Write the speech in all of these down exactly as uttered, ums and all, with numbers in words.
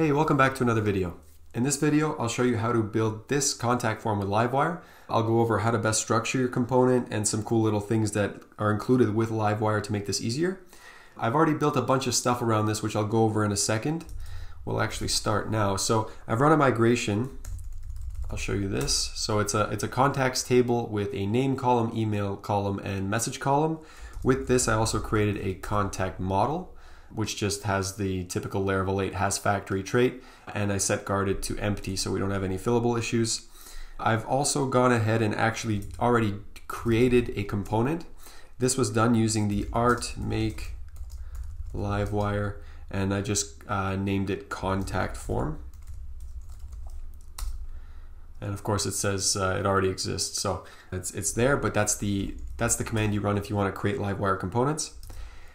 Hey, welcome back to another video. In this video, I'll show you how to build this contact form with Livewire. I'll go over how to best structure your component and some cool little things that are included with Livewire to make this easier. I've already built a bunch of stuff around this, which I'll go over in a second. We'll actually start now. So I've run a migration. I'll show you this. So it's a, it's a contacts table with a name column, email column, and message column. With this, I also created a contact model, which just has the typical Laravel eight has factory trait, and I set guarded to empty so we don't have any fillable issues. I've also gone ahead and actually already created a component. This was done using the art make Livewire, and I just uh, named it contact form. And of course it says uh, it already exists, so it's, it's there, but that's the, that's the command you run if you want to create Livewire components.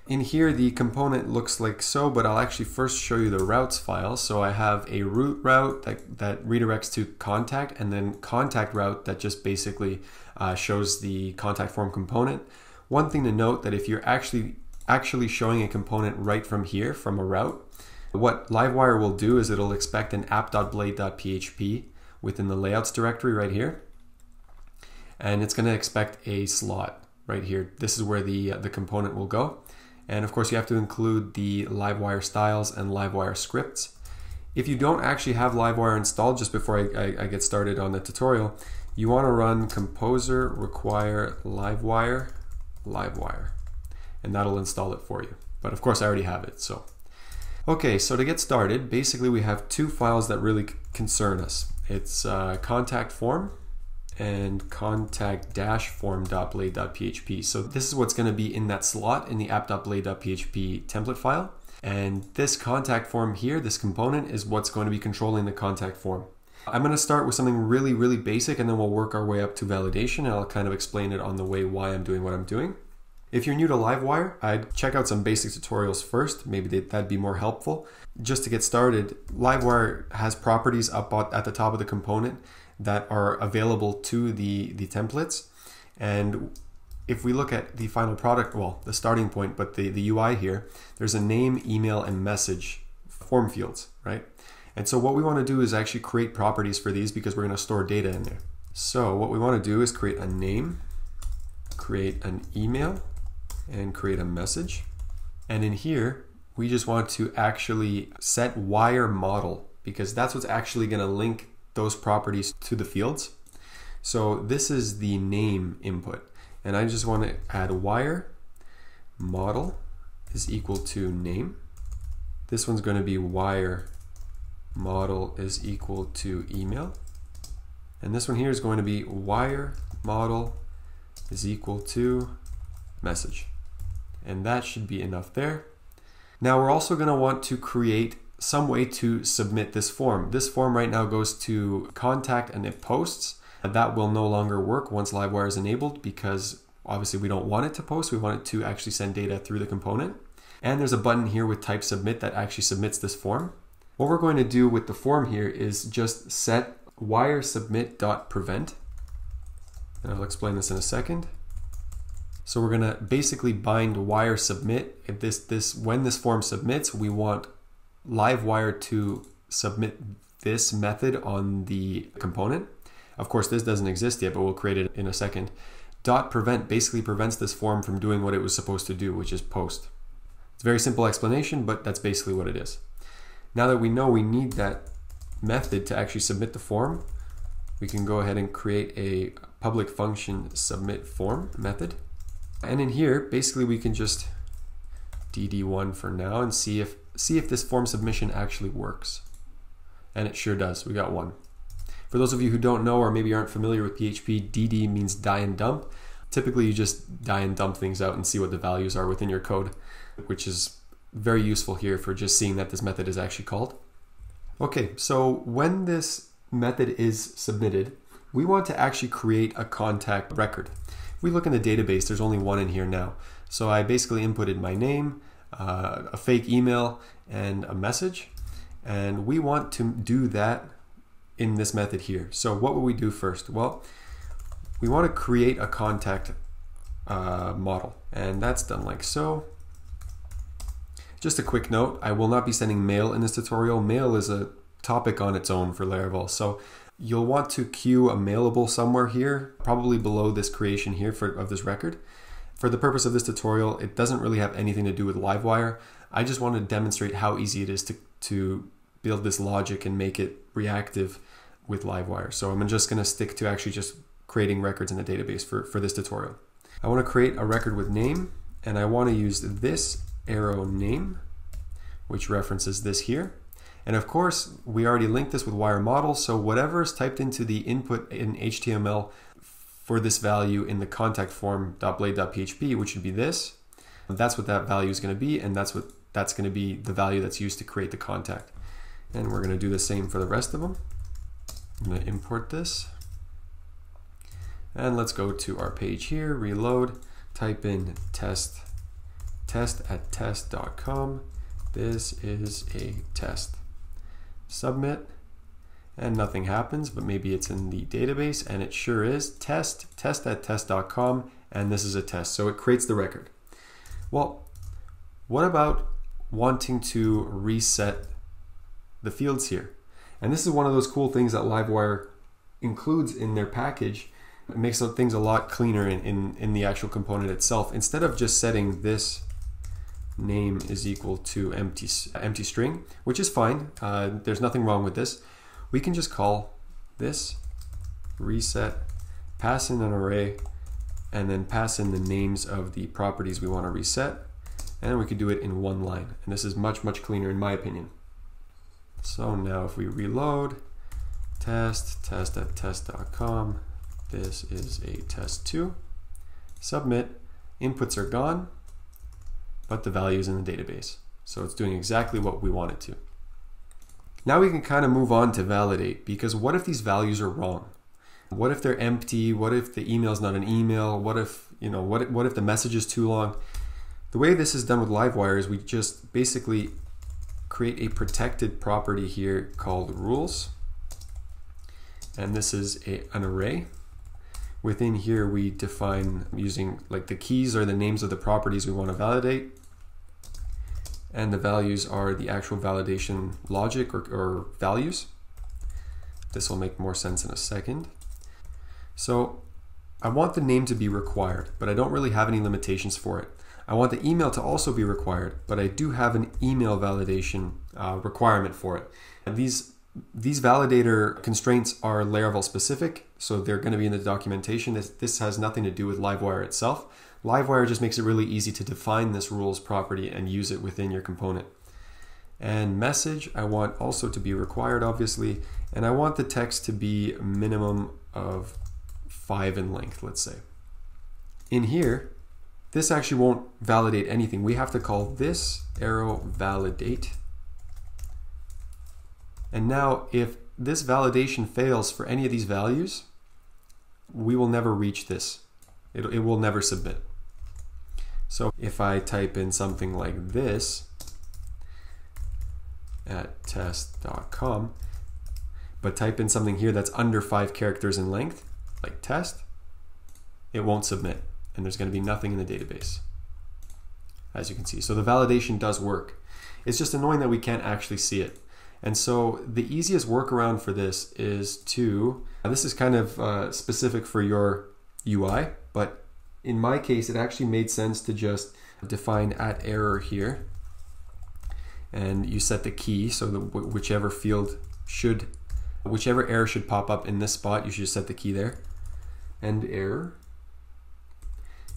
In here, the component looks like so, but I'll actually first show you the routes file. So I have a root route that, that redirects to contact, and then contact route that just basically uh, shows the contact form component. One thing to note that if you're actually actually showing a component right from here, from a route, what Livewire will do is it'll expect an app.blade.php within the layouts directory right here. And it's gonna expect a slot right here. This is where the, uh, the component will go. And of course you have to include the Livewire styles and Livewire scripts. If you don't actually have Livewire installed, just before I, I, I get started on the tutorial, you want to run composer require Livewire Livewire, and that'll install it for you. But of course I already have it. So okay, so to get started, basically we have two files that really concern us. It's uh, contact form and contact-form.blade.php. So this is what's going to be in that slot in the app.blade.php template file. And this contact form here, this component, is what's going to be controlling the contact form. I'm going to start with something really, really basic, and then we'll work our way up to validation, and I'll kind of explain it on the way why I'm doing what I'm doing. If you're new to Livewire, I'd check out some basic tutorials first. Maybe that'd be more helpful. Just to get started, Livewire has properties up at the top of the component that are available to the, the templates. And if we look at the final product, well, the starting point, but the, the U I here, there's a name, email, and message form fields, right? And so what we want to do is actually create properties for these, because we're going to store data in there. So what we want to do is create a name, create an email, and create a message. And in here, we just want to actually set wire model, because that's what's actually going to link those properties to the fields. So this is the name input, and I just want to add wire model is equal to name. This one's going to be wire model is equal to email, and this one here is going to be wire model is equal to message, and that should be enough there. Now we're also going to want to create some way to submit this form. This form right now goes to contact and it posts. That will no longer work once Livewire is enabled, because obviously we don't want it to post. We want it to actually send data through the component. And there's a button here with type submit that actually submits this form. What we're going to do with the form here is just set wire submit.prevent. And I'll explain this in a second. So we're gonna basically bind wire submit. If this, this, when this form submits, we want Livewire to submit this method on the component. Of course, this doesn't exist yet, but we'll create it in a second. Dot prevent basically prevents this form from doing what it was supposed to do, which is post. It's a very simple explanation, but that's basically what it is. Now that we know we need that method to actually submit the form, we can go ahead and create a public function submit form method. And in here, basically we can just D D one for now and see if see if this form submission actually works. And it sure does. We got one. For those of you who don't know, or maybe aren't familiar with P H P, D D means die and dump. Typically you just die and dump things out and see what the values are within your code, which is very useful here for just seeing that this method is actually called. Okay, so when this method is submitted, we want to actually create a contact record. If we look in the database, there's only one in here now. So I basically inputted my name, Uh, a fake email, and a message, and we want to do that in this method here. So what would we do first? Well, we want to create a contact uh, model, and that's done like so. Just a quick note, I will not be sending mail in this tutorial. Mail is a topic on its own for Laravel. So you'll want to queue a mailable somewhere here, probably below this creation here for, of this record. For the purpose of this tutorial, it doesn't really have anything to do with Livewire. I just want to demonstrate how easy it is to, to build this logic and make it reactive with Livewire. So I'm just going to stick to actually just creating records in the database for, for this tutorial. I want to create a record with name, and I want to use this arrow name, which references this here. And of course, we already linked this with wire model, so whatever is typed into the input in H T M L for this value in the contact form.blade.php, which would be this, that's what that value is going to be, and that's what that's going to be the value that's used to create the contact. And we're going to do the same for the rest of them. I'm going to import this. And let's go to our page here, reload, type in test, test at test dot com. This is a test. Submit, and nothing happens, but maybe it's in the database, and it sure is. Test, test at test dot com, and this is a test. So it creates the record. Well, what about wanting to reset the fields here? And this is one of those cool things that Livewire includes in their package. It makes things a lot cleaner in, in, in the actual component itself. Instead of just setting this name is equal to empty, empty string, which is fine. Uh, there's nothing wrong with this. We can just call this reset, pass in an array, and then pass in the names of the properties we want to reset. And we can do it in one line. And this is much, much cleaner in my opinion. So now if we reload, test, test at test dot com, this is a test two. Submit, inputs are gone, but the value is in the database. So it's doing exactly what we want it to. Now we can kind of move on to validate, because what if these values are wrong? What if they're empty? What if the email is not an email? What if, you know, what if, what if the message is too long? The way this is done with Livewire is we just basically create a protected property here called rules. And this is a, an array. Within here, we define using like the keys are the names of the properties we want to validate. And the values are the actual validation logic or, or values. This will make more sense in a second. So I want the name to be required, but I don't really have any limitations for it. I want the email to also be required, but I do have an email validation uh, requirement for it. And these These validator constraints are Laravel specific, so they're going to be in the documentation. This, this has nothing to do with Livewire itself. Livewire just makes it really easy to define this rules property and use it within your component. And message, I want also to be required, obviously, and I want the text to be minimum of five in length, let's say. In here, this actually won't validate anything. We have to call this arrow validate. And now if this validation fails for any of these values, we will never reach this. It, it will never submit. So if I type in something like this at test dot com, but type in something here that's under five characters in length, like test, it won't submit. And there's going to be nothing in the database, as you can see. So the validation does work. It's just annoying that we can't actually see it. And so the easiest workaround for this is to, this is kind of uh, specific for your U I, but in my case, it actually made sense to just define at error here. And you set the key, so that whichever field should, whichever error should pop up in this spot, you should set the key there. And error.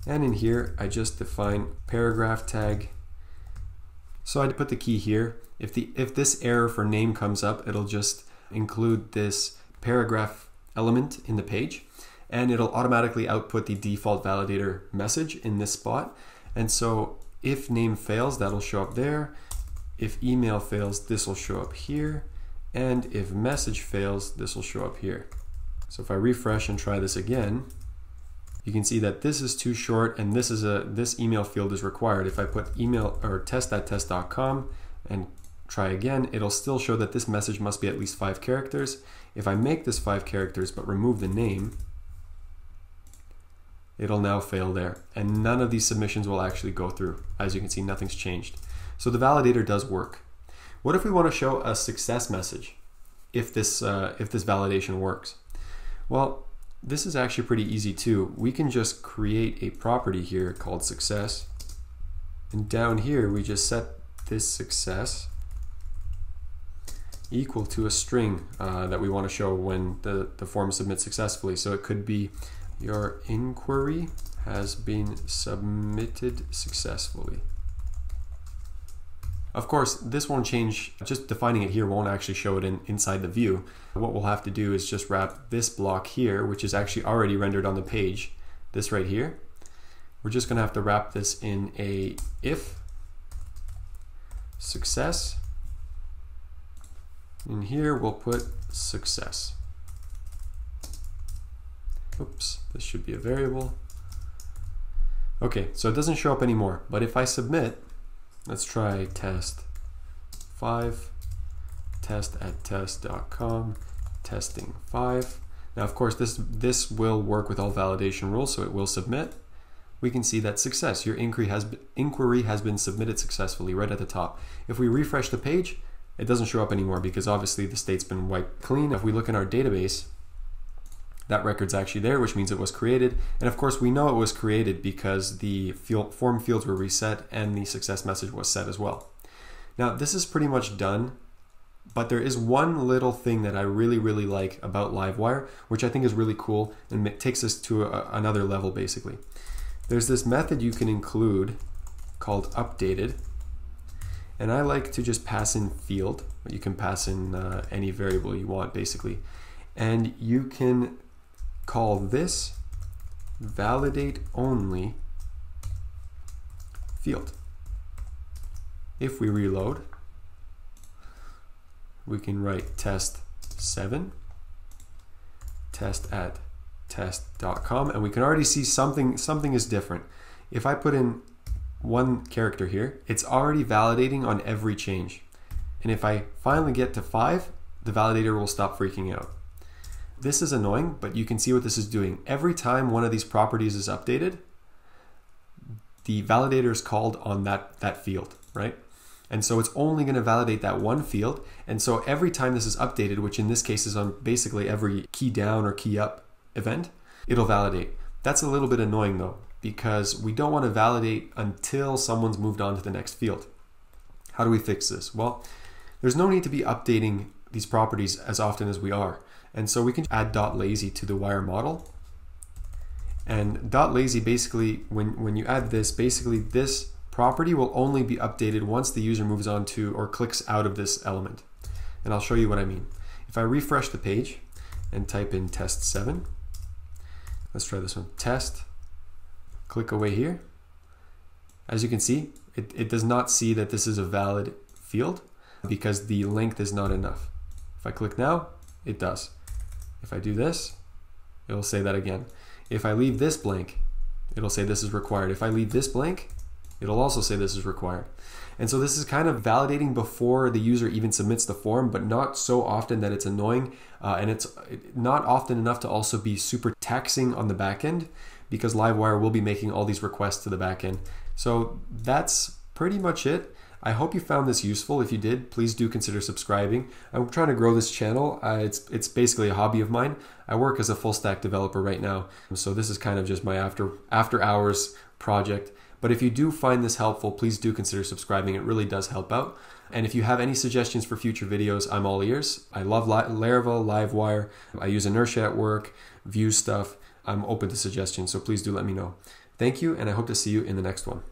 And in here, I just define paragraph tag. So I put the key here. If, the, if this error for name comes up, it'll just include this paragraph element in the page, and it'll automatically output the default validator message in this spot. And so if name fails, that'll show up there. If email fails, this will show up here. And if message fails, this will show up here. So if I refresh and try this again, you can see that this is too short and this, is a, this email field is required. If I put email or test at test dot com and try again, it'll still show that this message must be at least five characters. If I make this five characters but remove the name, it'll now fail there. And none of these submissions will actually go through. As you can see, nothing's changed. So the validator does work. What if we want to show a success message if this, uh, if this validation works? Well, this is actually pretty easy too. We can just create a property here called success. And down here, we just set this success equal to a string uh, that we want to show when the, the form submits successfully. So it could be your inquiry has been submitted successfully. Of course, this won't change. Just defining it here won't actually show it in, inside the view. What we'll have to do is just wrap this block here, which is actually already rendered on the page, this right here. We're just gonna have to wrap this in a if success. In here, we'll put success. Oops, this should be a variable. Okay, so it doesn't show up anymore, but if I submit, let's try test five, test at test dot com, testing five. Now, of course, this, this will work with all validation rules, so it will submit. We can see that success, your inquiry has, inquiry has been submitted successfully right at the top. If we refresh the page, it doesn't show up anymore because obviously the state's been wiped clean. If we look in our database, that record's actually there, which means it was created. And of course, we know it was created because the field, form fields were reset and the success message was set as well. Now, this is pretty much done, but there is one little thing that I really, really like about Livewire, which I think is really cool and it takes us to a, another level, basically. There's this method you can include called updated. And I like to just pass in field, but you can pass in uh, any variable you want, basically. And you can call this validate only field. If we reload, we can write test seven, test at test dot com, and we can already see something, something is different. If I put in one character here, it's already validating on every change. And if I finally get to five, the validator will stop freaking out. This is annoying, but you can see what this is doing. Every time one of these properties is updated, the validator is called on that, that field, right? And so it's only going to validate that one field. And so every time this is updated, which in this case is on basically every key down or key up event, it'll validate. That's a little bit annoying though, because we don't want to validate until someone's moved on to the next field. How do we fix this? Well, there's no need to be updating these properties as often as we are. And so we can add .lazy to the wire model. And .lazy basically, when, when you add this, basically this property will only be updated once the user moves on to or clicks out of this element. And I'll show you what I mean. If I refresh the page and type in test seven, let's try this one, test, click away here. As you can see, it, it does not see that this is a valid field because the length is not enough. If I click now, it does. If I do this, it'll say that again. If I leave this blank, it'll say this is required. If I leave this blank, it'll also say this is required. And so this is kind of validating before the user even submits the form, but not so often that it's annoying. Uh, and it's not often enough to also be super taxing on the back end because Livewire will be making all these requests to the back end. So that's pretty much it. I hope you found this useful. If you did, please do consider subscribing. I'm trying to grow this channel. Uh, it's, it's basically a hobby of mine. I work as a full stack developer right now. So this is kind of just my after, after hours project. But if you do find this helpful, please do consider subscribing. It really does help out. And if you have any suggestions for future videos, I'm all ears. I love Laravel, Livewire. I use Inertia at work, Vue stuff. I'm open to suggestions, so please do let me know. Thank you, and I hope to see you in the next one.